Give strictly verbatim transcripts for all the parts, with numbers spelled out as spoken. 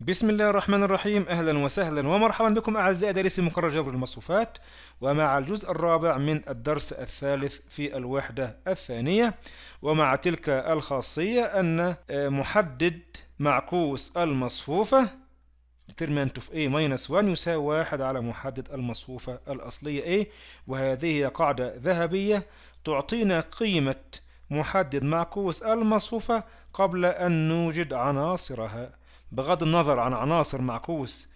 بسم الله الرحمن الرحيم. أهلا وسهلا ومرحبا بكم أعزائي دارسي مكرر جبر المصفوفات، ومع الجزء الرابع من الدرس الثالث في الوحدة الثانية، ومع تلك الخاصية أن محدد معكوس المصفوفة ديترمنت اوف A minus واحد يساوي واحد على محدد المصفوفة الأصلية A، وهذه هي قاعدة ذهبية تعطينا قيمة محدد معكوس المصفوفة قبل أن نوجد عناصرها. بغض النظر عن عناصر معكوس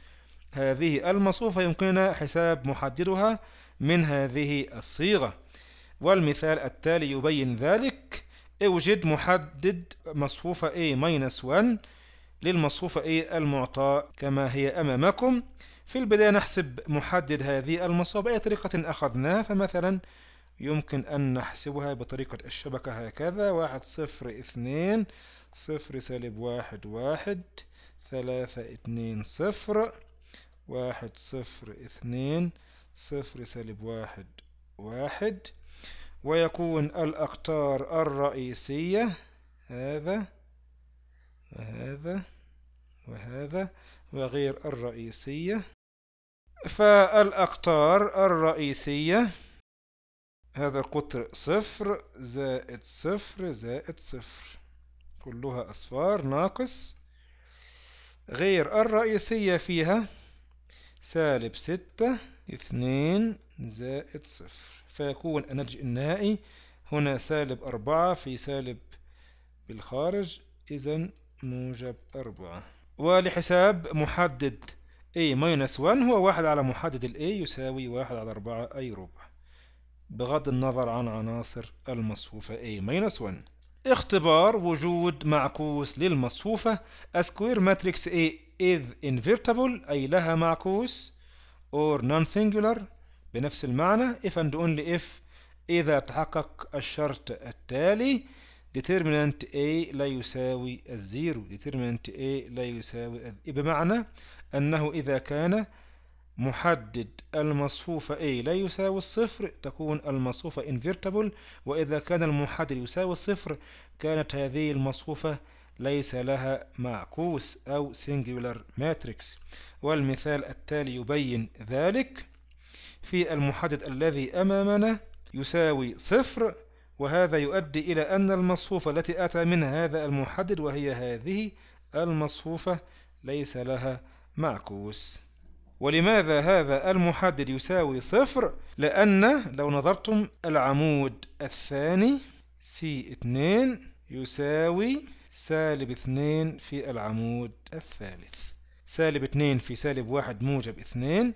هذه المصفوفة يمكننا حساب محددها من هذه الصيغة، والمثال التالي يبين ذلك. اوجد محدد مصفوفة A-واحد للمصفوفة A المعطاة كما هي أمامكم. في البداية نحسب محدد هذه المصفوفة بأي طريقة أخذناها، فمثلا يمكن أن نحسبها بطريقة الشبكة هكذا: واحد صفر اثنين صفر سالب واحد واحد ثلاثة اثنين صفر واحد صفر اثنين صفر سالب واحد واحد، ويكون الأقطار الرئيسية هذا وهذا وهذا وغير الرئيسية. فالأقطار الرئيسية هذا القطر صفر زائد صفر زائد صفر كلها أصفار ناقص، غير الرئيسية فيها سالب ستة اثنين زائد صفر، فيكون الناتج النهائي هنا سالب أربعة في سالب بالخارج، إذن موجب أربعة. ولحساب محدد A minus واحد هو واحد على محدد ال A يساوي واحد على أربعة أي ربع، بغض النظر عن عناصر المصفوفة A-واحد. اختبار وجود معكوس للمصفوفة سكوير ماتريكس A إذ invertible أي لها معكوس or non-singular بنفس المعنى if and only if إذا تحقق الشرط التالي: determinant A لا يساوي الزيرو، determinant A لا يساوي، بمعنى أنه إذا كان محدد المصفوفة A لا يساوي الصفر تكون المصفوفة invertible، وإذا كان المحدد يساوي الصفر كانت هذه المصفوفة ليس لها معكوس أو singular matrix. والمثال التالي يبين ذلك. في المحدد الذي أمامنا يساوي صفر، وهذا يؤدي إلى أن المصفوفة التي أتى منها هذا المحدد وهي هذه المصفوفة ليس لها معكوس. ولماذا هذا المحدد يساوي صفر؟ لأن لو نظرتم العمود الثاني سي اثنين يساوي سالب اثنين في العمود الثالث، سالب اثنين في سالب واحد موجب اثنين،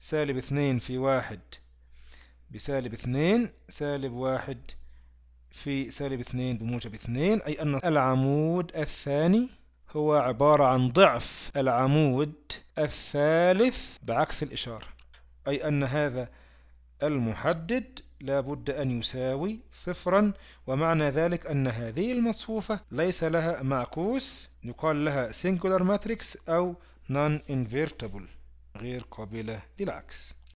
سالب اثنين في واحد بسالب اثنين، سالب واحد في سالب اثنين بموجب اثنين، أي أن العمود الثاني هو عبارة عن ضعف العمود الثالث بعكس الإشارة، أي أن هذا المحدد لابد أن يساوي صفرا، ومعنى ذلك أن هذه المصفوفة ليس لها معكوس يقال لها singular matrix أو non-invertible غير قابلة للعكس.